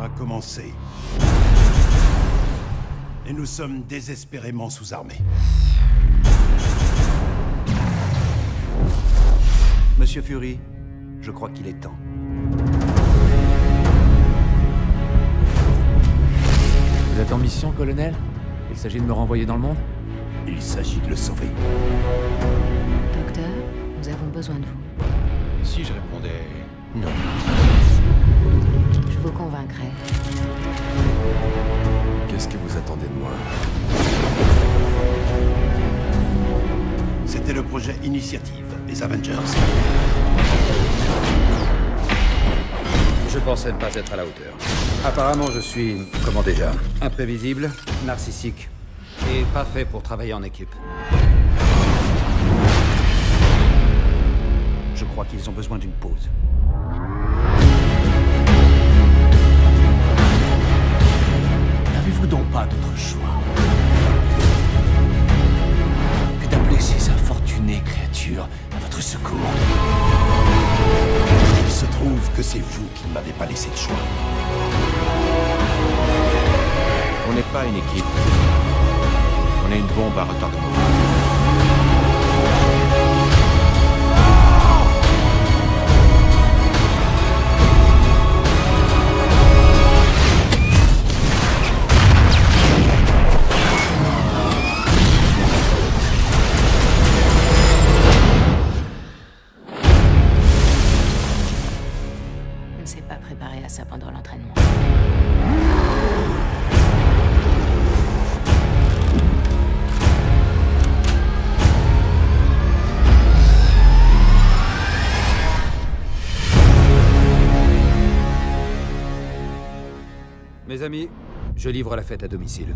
guerre a commencé. Et nous sommes désespérément sous-armés. Monsieur Fury, je crois qu'il est temps. Vous êtes en mission, colonel? Il s'agit de me renvoyer dans le monde? Il s'agit de le sauver. Docteur, nous avons besoin de vous. Et si je répondais non? Je vous convaincrai. Qu'est-ce que vous attendez de moi? C'était le projet Initiative des Avengers. Je pensais ne pas être à la hauteur. Apparemment, je suis, comment déjà, imprévisible, narcissique et pas fait pour travailler en équipe. Je crois qu'ils ont besoin d'une pause. N'avez-vous donc pas d'autre choix que d'appeler ces infortunées créatures à votre secours? Il se trouve que c'est vous qui ne m'avez pas laissé le choix. On n'est pas une équipe. On est une bombe à retardement. On ne s'est pas préparé à ça pendant l'entraînement. Mes amis, je livre la fête à domicile.